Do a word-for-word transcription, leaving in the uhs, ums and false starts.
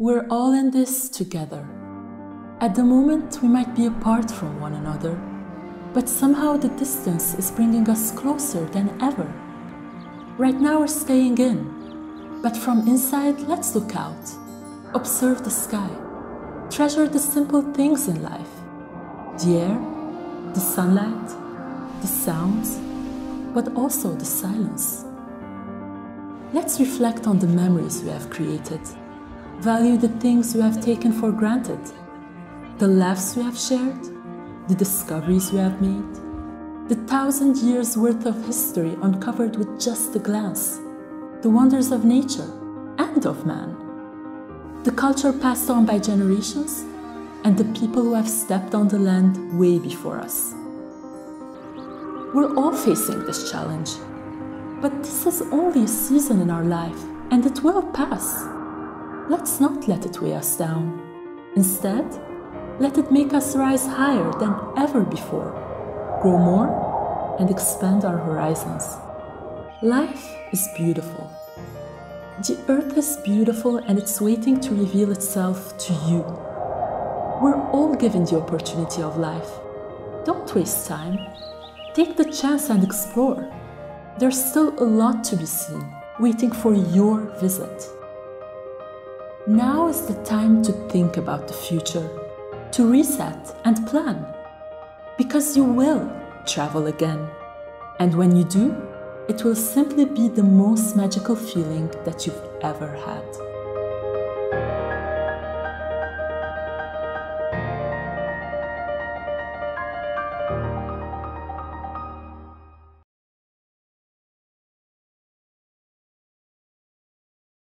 We're all in this together. At the moment, we might be apart from one another, but somehow the distance is bringing us closer than ever. Right now, we're staying in, but from inside, let's look out, observe the sky, treasure the simple things in life, the air, the sunlight, the sounds, but also the silence. Let's reflect on the memories we have created, value the things we have taken for granted, the laughs we have shared, the discoveries we have made, the thousand years worth of history uncovered with just a glance, the wonders of nature and of man, the culture passed on by generations, and the people who have stepped on the land way before us. We're all facing this challenge, but this is only a season in our life, and it will pass. Let's not let it weigh us down. Instead, let it make us rise higher than ever before, grow more, and expand our horizons. Life is beautiful. The earth is beautiful, and it's waiting to reveal itself to you. We're all given the opportunity of life. Don't waste time. Take the chance and explore. There's still a lot to be seen, waiting for your visit. Now is the time to think about the future, to reset and plan, because you will travel again. And when you do, it will simply be the most magical feeling that you've ever had.